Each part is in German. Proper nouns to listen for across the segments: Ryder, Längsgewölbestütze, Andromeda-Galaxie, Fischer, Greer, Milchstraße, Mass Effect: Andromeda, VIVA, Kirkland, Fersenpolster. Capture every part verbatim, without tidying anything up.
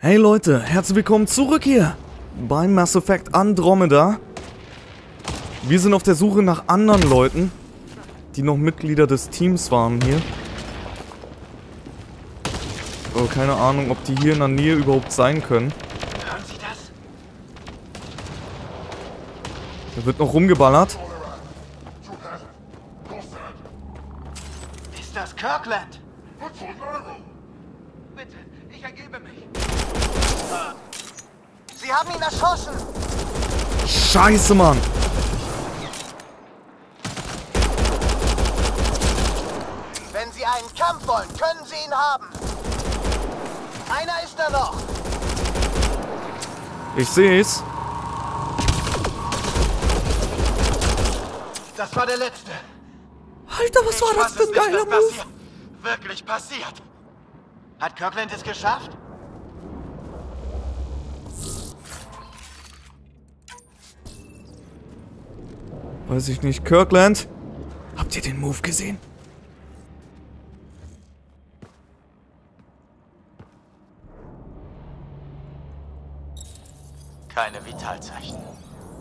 Hey Leute, herzlich willkommen zurück hier bei Mass Effect Andromeda. Wir sind auf der Suche nach anderen Leuten, die noch Mitglieder des Teams waren hier. Oh, keine Ahnung, ob die hier in der Nähe überhaupt sein können. Hören Sie das? Da wird noch rumgeballert. Ist das Kirkland? Bitte, ich ergebe mich. Sie haben ihn erschossen! Scheiße, Mann! Wenn Sie einen Kampf wollen, können Sie ihn haben! Einer ist da noch! Ich seh's. Das war der letzte! Alter, was ich war das für ein geiler Move? Passi wirklich passiert! Hat Kirkland es geschafft? Weiß ich nicht. Kirkland? Habt ihr den Move gesehen? Keine Vitalzeichen.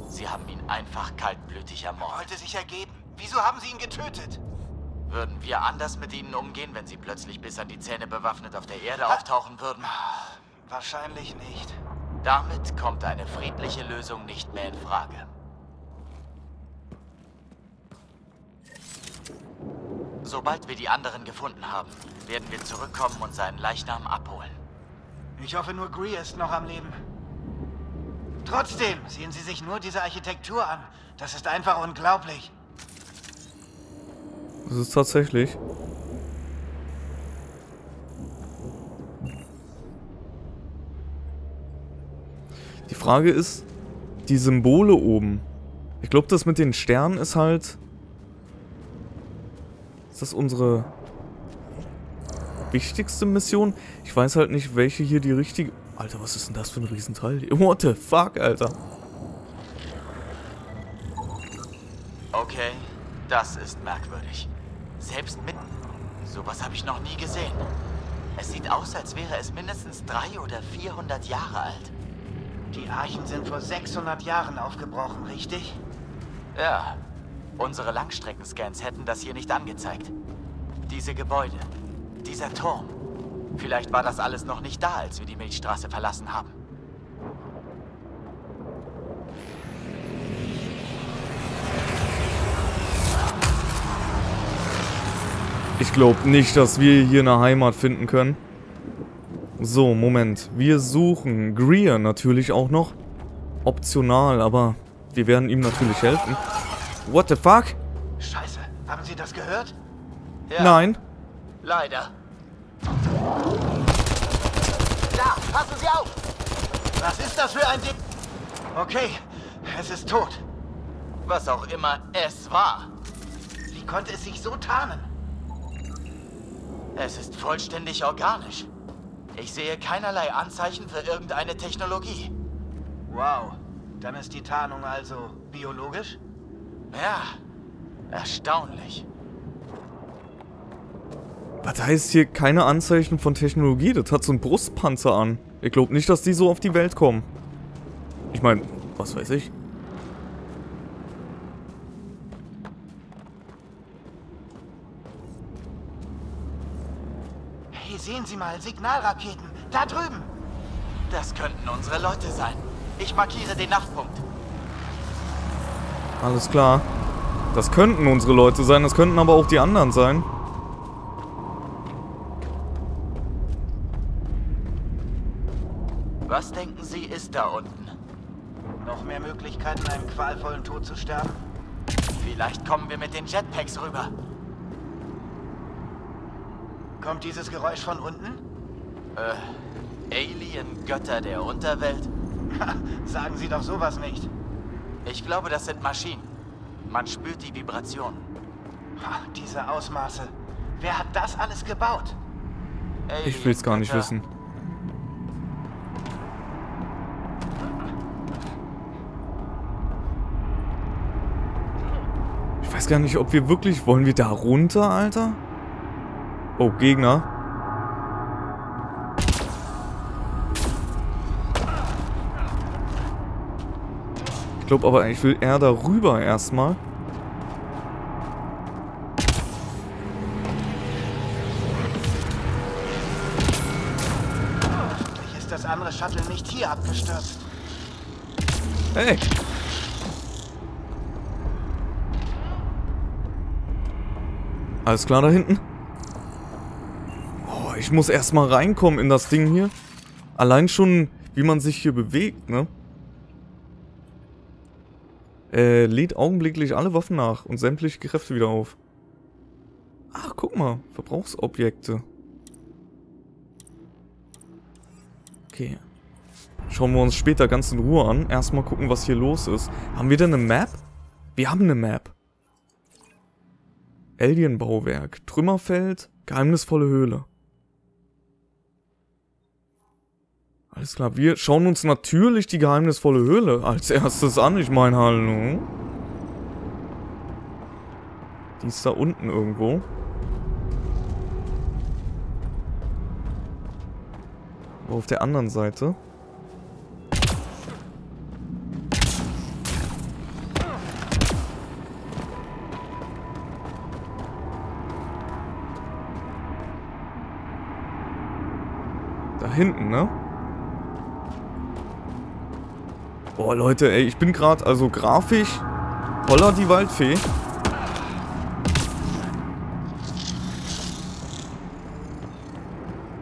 Sie haben ihn einfach kaltblütig ermordet. Er wollte sich ergeben. Wieso haben sie ihn getötet? Würden wir anders mit ihnen umgehen, wenn sie plötzlich bis an die Zähne bewaffnet auf der Erde auftauchen würden? Wahrscheinlich nicht. Damit kommt eine friedliche Lösung nicht mehr in Frage. Sobald wir die anderen gefunden haben, werden wir zurückkommen und seinen Leichnam abholen. Ich hoffe nur, Greer ist noch am Leben. Trotzdem, sehen Sie sich nur diese Architektur an. Das ist einfach unglaublich. Das ist tatsächlich. Die Frage ist, die Symbole oben. Ich glaube, das mit den Sternen ist halt... Ist das unsere wichtigste Mission? Ich weiß halt nicht, welche hier die richtige... Alter, was ist denn das für ein Riesenteil? What the fuck, Alter? Okay, das ist merkwürdig. Selbst mit... Sowas habe ich noch nie gesehen. Es sieht aus, als wäre es mindestens drei oder vierhundert Jahre alt. Die Archen sind vor sechshundert Jahren aufgebrochen, richtig? Ja. Unsere Langstreckenscans hätten das hier nicht angezeigt. Diese Gebäude, dieser Turm. Vielleicht war das alles noch nicht da, als wir die Milchstraße verlassen haben. Ich glaube nicht, dass wir hier eine Heimat finden können. So, Moment. Wir suchen Greer natürlich auch noch. Optional, aber wir werden ihm natürlich helfen. What the fuck? Scheiße, haben Sie das gehört? Ja. Nein. Leider. Da, passen Sie auf! Was ist das für ein Ding? Okay, es ist tot. Was auch immer es war. Wie konnte es sich so tarnen? Es ist vollständig organisch. Ich sehe keinerlei Anzeichen für irgendeine Technologie. Wow, dann ist die Tarnung also biologisch? Ja, erstaunlich. Was heißt hier keine Anzeichen von Technologie? Das hat so einen Brustpanzer an. Ich glaube nicht, dass die so auf die Welt kommen. Ich meine, was weiß ich. Hey, sehen Sie mal, Signalraketen. Da drüben. Das könnten unsere Leute sein. Ich markiere den Nachtpunkt. Alles klar. Das könnten unsere Leute sein, das könnten aber auch die anderen sein. Was denken Sie, ist da unten? Noch mehr Möglichkeiten, einem qualvollen Tod zu sterben? Vielleicht kommen wir mit den Jetpacks rüber. Kommt dieses Geräusch von unten? Äh, Alien-Götter der Unterwelt? Sagen Sie doch sowas nicht. Ich glaube, das sind Maschinen. Man spürt die Vibration. Diese Ausmaße. Wer hat das alles gebaut? Ey, ich will's gar nicht wissen. Ich weiß gar nicht, ob wir wirklich... Wollen wir da runter, Alter? Oh, Gegner. Ich glaube aber, ich will eher darüber erstmal. Mich ist das andere Shuttle nicht hier abgestürzt. Hey! Alles klar da hinten? Oh, ich muss erstmal reinkommen in das Ding hier. Allein schon, wie man sich hier bewegt, ne? Äh, lädt augenblicklich alle Waffen nach und sämtliche Kräfte wieder auf. Ach, guck mal. Verbrauchsobjekte. Okay. Schauen wir uns später ganz in Ruhe an. Erstmal gucken, was hier los ist. Haben wir denn eine Map? Wir haben eine Map. Alien-Bauwerk. Trümmerfeld. Geheimnisvolle Höhle. Alles klar, wir schauen uns natürlich die geheimnisvolle Höhle als erstes an. Ich meine, hallo. Die ist da unten irgendwo. Aber auf der anderen Seite. Da hinten, ne? Boah, Leute, ey, ich bin gerade, also grafisch, holla die Waldfee.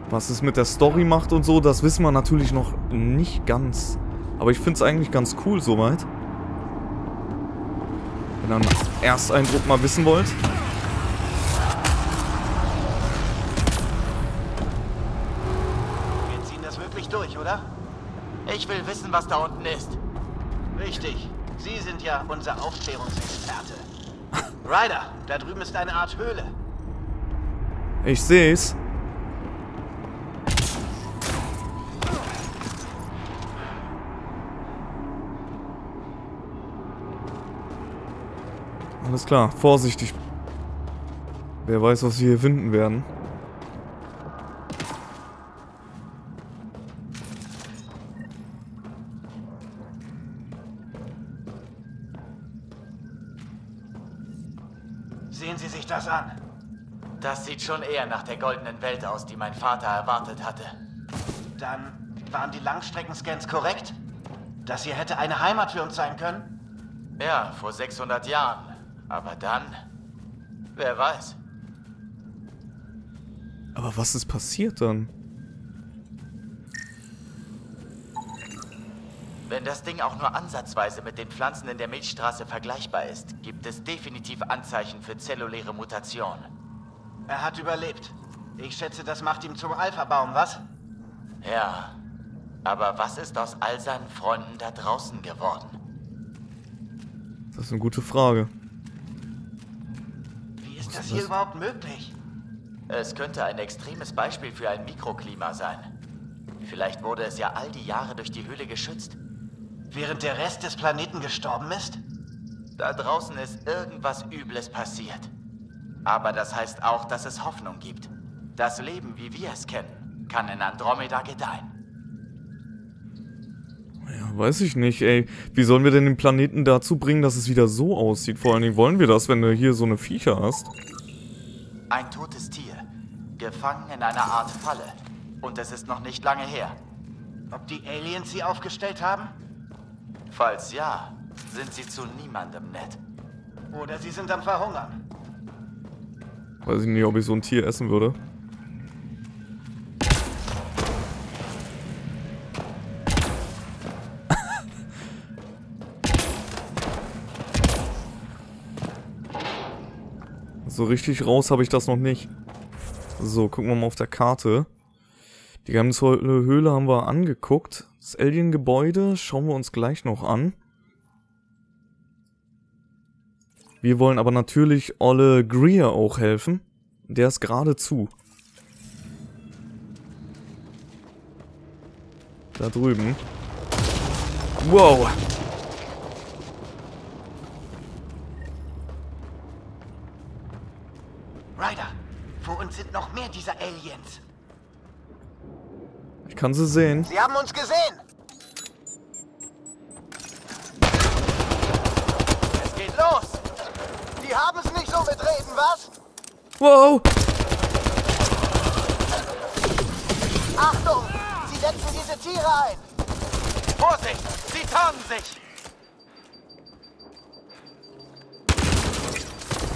Was es mit der Story macht und so, das wissen wir natürlich noch nicht ganz. Aber ich finde es eigentlich ganz cool soweit. Wenn ihr einen Ersteindruck mal wissen wollt. Wir ziehen das wirklich durch, oder? Ich will wissen, was da unten ist. Richtig, Sie sind ja unser Aufklärungsexperte. Ryder, da drüben ist eine Art Höhle. Ich seh's. Alles klar, vorsichtig. Wer weiß, was wir hier finden werden. Sehen Sie sich das an. Das sieht schon eher nach der goldenen Welt aus, die mein Vater erwartet hatte. Dann waren die Langstreckenscans korrekt? Das hier hätte eine Heimat für uns sein können? Ja, vor sechshundert Jahren. Aber dann... Wer weiß. Aber was ist passiert dann? Wenn das Ding auch nur ansatzweise mit den Pflanzen in der Milchstraße vergleichbar ist, gibt es definitiv Anzeichen für zelluläre Mutation. Er hat überlebt. Ich schätze, das macht ihm zum Alpha-Baum, was? Ja. Aber was ist aus all seinen Freunden da draußen geworden? Das ist eine gute Frage. Wie ist das hier überhaupt möglich? Es könnte ein extremes Beispiel für ein Mikroklima sein. Vielleicht wurde es ja all die Jahre durch die Höhle geschützt. Während der Rest des Planeten gestorben ist? Da draußen ist irgendwas Übles passiert. Aber das heißt auch, dass es Hoffnung gibt. Das Leben, wie wir es kennen, kann in Andromeda gedeihen. Ja, weiß ich nicht, ey. Wie sollen wir denn den Planeten dazu bringen, dass es wieder so aussieht? Vor allen Dingen wollen wir das, wenn du hier so eine Viecher hast. Ein totes Tier, gefangen in einer Art Falle. Und es ist noch nicht lange her. Ob die Aliens sie aufgestellt haben? Falls ja, sind sie zu niemandem nett. Oder sie sind am Verhungern. Weiß ich nicht, ob ich so ein Tier essen würde. So richtig raus habe ich das noch nicht. So, gucken wir mal auf der Karte. Die geheimnisvolle Höhle haben wir angeguckt. Das Alien-Gebäude schauen wir uns gleich noch an. Wir wollen aber natürlich Olle Greer auch helfen. Der ist gerade zu. Da drüben. Wow! Ryder, vor uns sind noch mehr dieser Aliens. Ich kann sie sehen. Sie haben uns gesehen! nur mitreden, was? Wow! Achtung! Sie setzen diese Tiere ein! Vorsicht! Sie tarnen sich!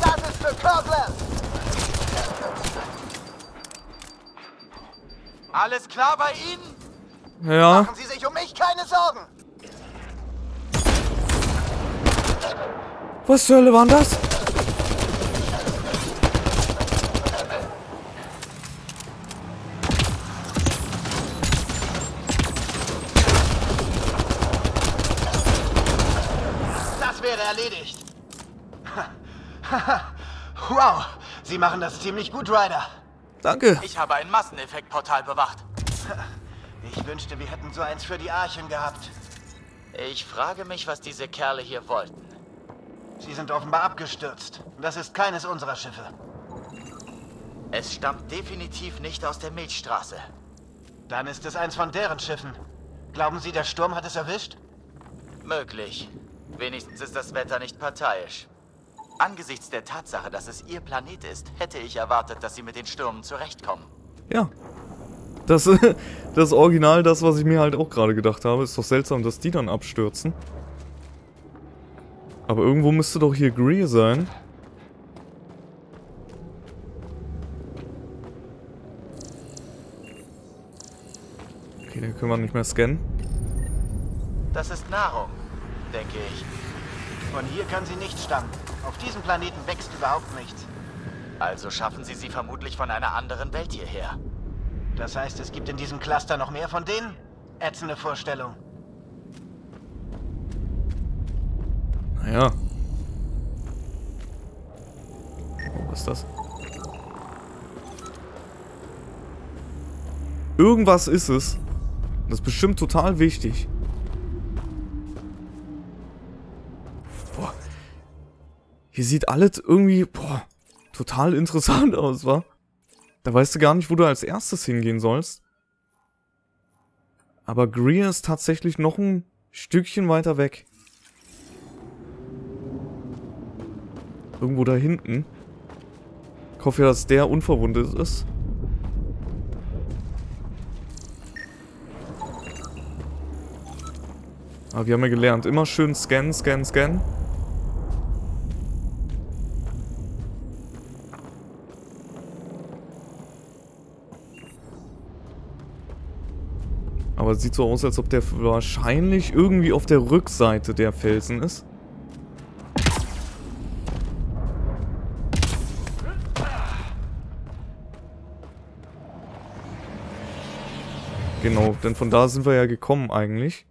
Das ist für Kirkland! Alles klar bei Ihnen? Ja. Machen Sie sich um mich keine Sorgen! Was zur Hölle war das? Das wäre erledigt. Wow, Sie machen das ziemlich gut, Ryder. Danke. Ich habe ein Masseneffektportal bewacht. Ich wünschte, wir hätten so eins für die Archen gehabt. Ich frage mich, was diese Kerle hier wollten. Sie sind offenbar abgestürzt. Das ist keines unserer Schiffe. Es stammt definitiv nicht aus der Milchstraße. Dann ist es eins von deren Schiffen. Glauben Sie, der Sturm hat es erwischt? Möglich. Wenigstens ist das Wetter nicht parteiisch. Angesichts der Tatsache, dass es Ihr Planet ist, hätte ich erwartet, dass Sie mit den Stürmen zurechtkommen. Ja. Das ist original das, was ich mir halt auch gerade gedacht habe. Ist doch seltsam, dass die dann abstürzen. Aber irgendwo müsste doch hier Greer sein. Okay, den können wir nicht mehr scannen. Das ist Nahrung, denke ich. Von hier kann sie nicht stammen. Auf diesem Planeten wächst überhaupt nichts. Also schaffen Sie sie vermutlich von einer anderen Welt hierher. Das heißt, es gibt in diesem Cluster noch mehr von denen? Ätzende Vorstellung. Naja. Oh, was ist das? Irgendwas ist es. Das ist bestimmt total wichtig. Hier sieht alles irgendwie, boah, total interessant aus, wa? Da weißt du gar nicht, wo du als erstes hingehen sollst. Aber Greer ist tatsächlich noch ein Stückchen weiter weg. Irgendwo da hinten. Ich hoffe ja, dass der unverwundet ist. Aber wir haben ja gelernt, immer schön scannen, scannen, scannen. Aber sieht so aus, als ob der wahrscheinlich irgendwie auf der Rückseite der Felsen ist. Genau, denn von da sind wir ja gekommen eigentlich.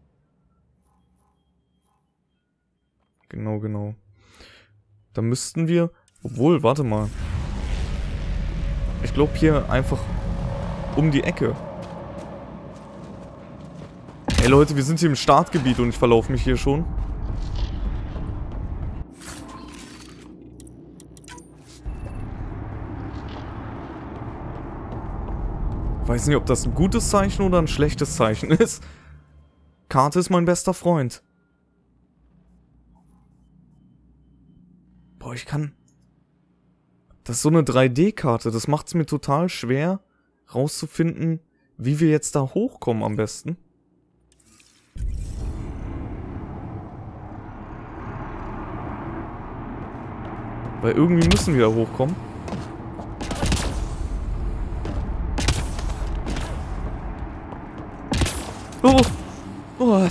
Genau, genau. Da müssten wir... Obwohl, warte mal. Ich glaube hier einfach um die Ecke. Ey Leute, wir sind hier im Startgebiet und ich verlaufe mich hier schon. Ich weiß nicht, ob das ein gutes Zeichen oder ein schlechtes Zeichen ist. Karte ist mein bester Freund. Boah, ich kann... Das ist so eine drei D-Karte. Das macht es mir total schwer, rauszufinden, wie wir jetzt da hochkommen am besten. Weil irgendwie müssen wir da hochkommen. Oh! Oh!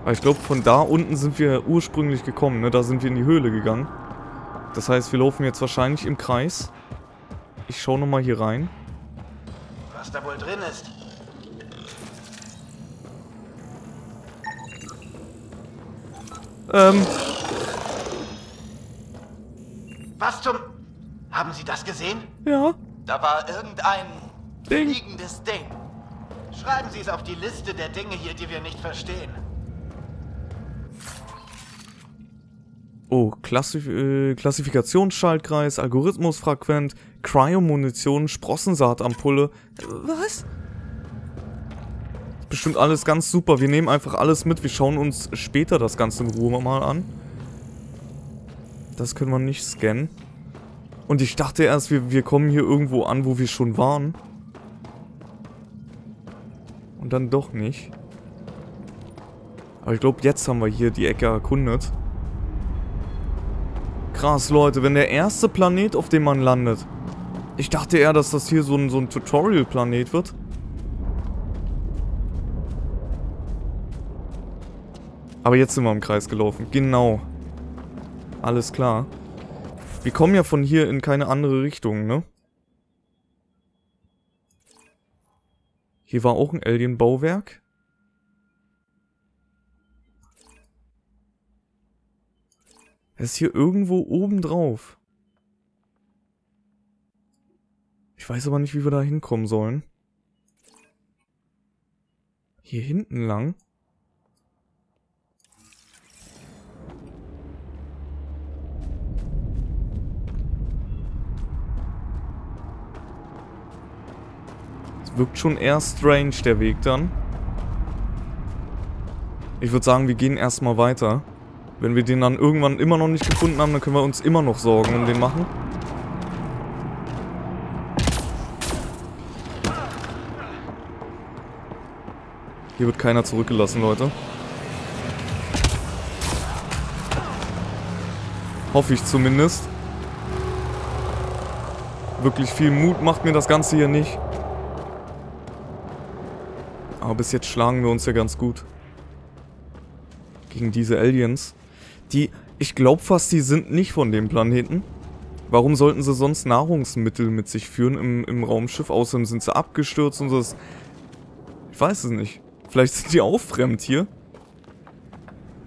Aber ich glaube, von da unten sind wir ursprünglich gekommen, ne? Da sind wir in die Höhle gegangen. Das heißt, wir laufen jetzt wahrscheinlich im Kreis. Ich schaue nochmal hier rein. Was da wohl drin ist. Ähm. Was zum... Haben Sie das gesehen? Ja. Da war irgendein... Ding. Fliegendes Ding. Schreiben Sie es auf die Liste der Dinge hier, die wir nicht verstehen. Oh, Klassif äh, Klassifikationsschaltkreis, Algorithmusfrequent, Cryo-Munition, Sprossensaatampulle. Was? macht bestimmt alles ganz super. Wir nehmen einfach alles mit. Wir schauen uns später das Ganze in Ruhe mal an. Das können wir nicht scannen. Und ich dachte erst, wir, wir kommen hier irgendwo an, wo wir schon waren. Und dann doch nicht. Aber ich glaube, jetzt haben wir hier die Ecke erkundet. Krass, Leute, wenn der erste Planet, auf dem man landet. Ich dachte eher, dass das hier so ein, so ein Tutorial-Planet wird. Aber jetzt sind wir im Kreis gelaufen. Genau. Alles klar. Wir kommen ja von hier in keine andere Richtung, ne? Hier war auch ein Alien-Bauwerk. Er ist hier irgendwo oben drauf. Ich weiß aber nicht, wie wir da hinkommen sollen. Hier hinten lang? Es wirkt schon eher strange, der Weg dann. Ich würde sagen, wir gehen erstmal weiter. Wenn wir den dann irgendwann immer noch nicht gefunden haben, dann können wir uns immer noch Sorgen um den machen. Hier wird keiner zurückgelassen, Leute. Hoffe ich zumindest. Wirklich viel Mut macht mir das Ganze hier nicht. Aber bis jetzt schlagen wir uns ja ganz gut. Gegen diese Aliens. Die, ich glaube fast, die sind nicht von dem Planeten. Warum sollten sie sonst Nahrungsmittel mit sich führen im, im Raumschiff? Außerdem sind sie abgestürzt und so. Ich weiß es nicht. Vielleicht sind die auch fremd hier.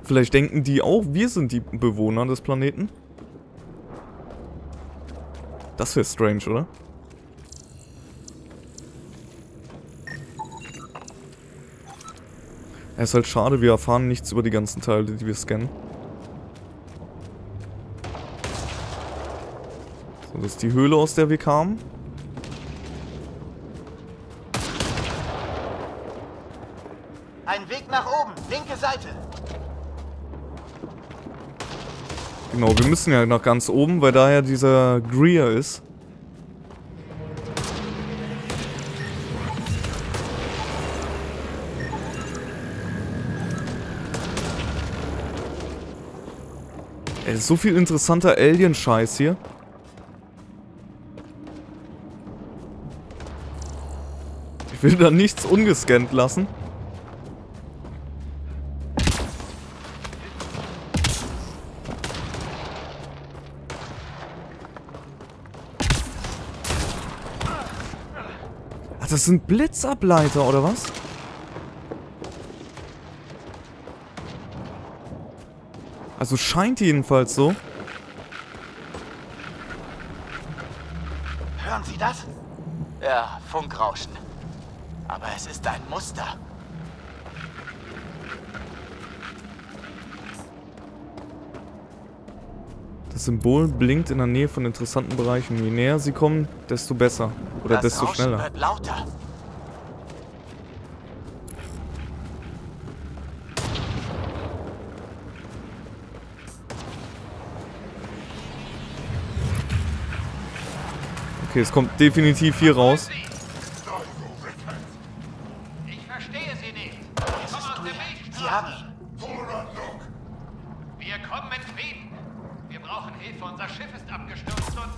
Vielleicht denken die auch, wir sind die Bewohner des Planeten. Das wäre strange, oder? Es ist halt schade, wir erfahren nichts über die ganzen Teile, die wir scannen. So, das ist die Höhle, aus der wir kamen. Ein Weg nach oben, linke Seite. Genau, wir müssen ja nach ganz oben, weil daher dieser Greer ist. Ey, so viel interessanter Alien-Scheiß hier. Ich will da nichts ungescannt lassen. Ach, das sind Blitzableiter, oder was? Also scheint jedenfalls so. Hören Sie das? Ja, Funkrauschen. Aber es ist ein Muster. Das Symbol blinkt in der Nähe von interessanten Bereichen. Je näher sie kommen, desto besser. Oder das desto Rauschen schneller. Wird lauter. Okay, es kommt definitiv hier raus. Ich verstehe Sie nicht. Sie kommen aus der Milchstraße. Wir kommen mit Frieden. Wir brauchen Hilfe. Unser Schiff ist abgestürzt und...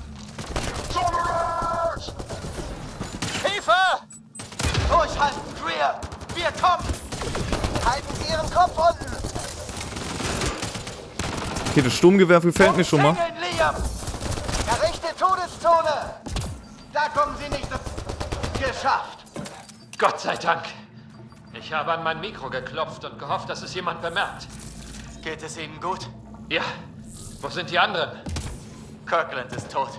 Hilfe! Durchhalten, Greer! Wir kommen! Halten Sie Ihren Kopf unten! Okay, das Sturmgewehr gefällt mir schon mal. Errichte Todeszone! Da kommen Sie nicht... Geschafft! Gott sei Dank! Ich habe an mein Mikro geklopft und gehofft, dass es jemand bemerkt. Geht es Ihnen gut? Ja. Wo sind die anderen? Kirkland ist tot.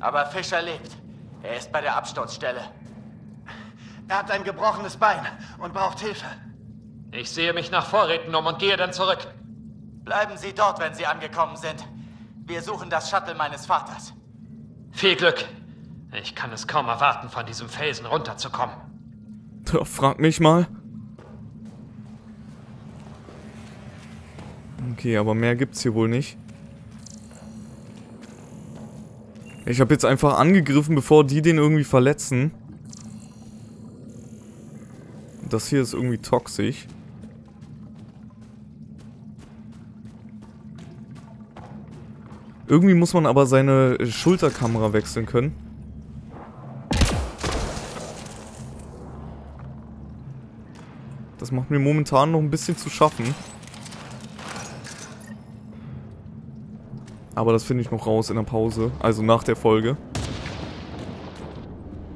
Aber Fischer lebt. Er ist bei der Absturzstelle. Er hat ein gebrochenes Bein und braucht Hilfe. Ich sehe mich nach Vorräten um und gehe dann zurück. Bleiben Sie dort, wenn Sie angekommen sind. Wir suchen das Shuttle meines Vaters. Viel Glück! Ich kann es kaum erwarten, von diesem Felsen runterzukommen. Frag mich mal. Okay, aber mehr gibt's hier wohl nicht. Ich habe jetzt einfach angegriffen, bevor die den irgendwie verletzen. Das hier ist irgendwie toxisch. Irgendwie muss man aber seine Schulterkamera wechseln können. Das macht mir momentan noch ein bisschen zu schaffen. Aber das finde ich noch raus in der Pause, also nach der Folge.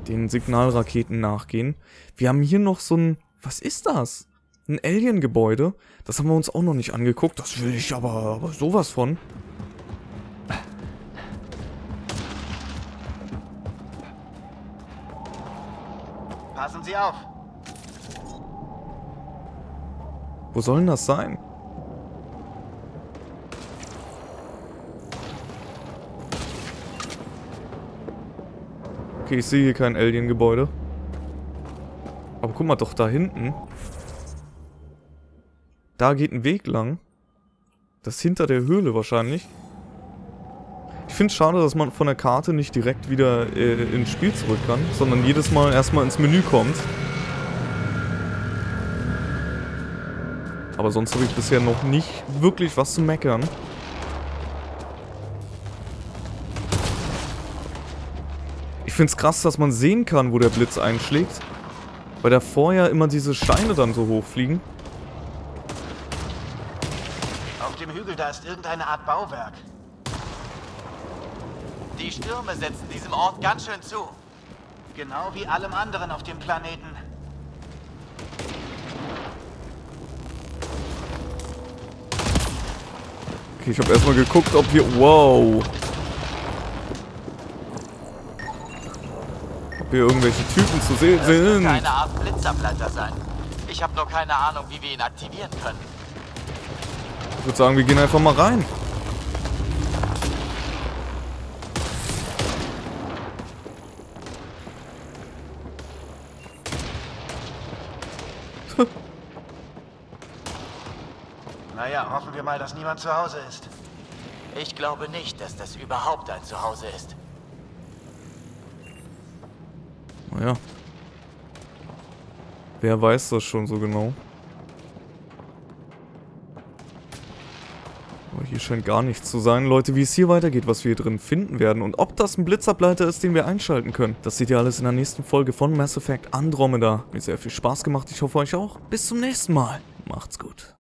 Den Signalraketen nachgehen. Wir haben hier noch so ein... Was ist das? Ein Alien-Gebäude. Das haben wir uns auch noch nicht angeguckt. Das will ich aber, aber sowas von. Passen Sie auf. Wo soll denn das sein? Okay, ich sehe hier kein Alien-Gebäude. Aber guck mal doch da hinten. Da geht ein Weg lang. Das ist hinter der Höhle wahrscheinlich. Ich finde es schade, dass man von der Karte nicht direkt wieder äh, ins Spiel zurück kann, sondern jedes Mal erstmal ins Menü kommt. Aber sonst habe ich bisher noch nicht wirklich was zu meckern. Ich finde es krass, dass man sehen kann, wo der Blitz einschlägt, weil da vorher immer diese Steine dann so hochfliegen. Auf dem Hügel, da ist irgendeine Art Bauwerk. Die Stürme setzen diesem Ort ganz schön zu. Genau wie allem anderen auf dem Planeten. Okay, ich habe erstmal geguckt, ob wir... Wow! Irgendwelche Typen zu sehen sind. Keine Art Blitzableiter sein. Ich habe nur keine Ahnung, wie wir ihn aktivieren können. Ich würde sagen, wir gehen einfach mal rein. Naja, hoffen wir mal, dass niemand zu Hause ist. Ich glaube nicht, dass das überhaupt ein Zuhause ist. Ja. Wer weiß das schon so genau? Oh, hier scheint gar nichts zu sein. Leute, wie es hier weitergeht, was wir hier drin finden werden und ob das ein Blitzableiter ist, den wir einschalten können. Das seht ihr alles in der nächsten Folge von Mass Effect Andromeda. Mir hat sehr viel Spaß gemacht. Ich hoffe euch auch. Bis zum nächsten Mal. Macht's gut.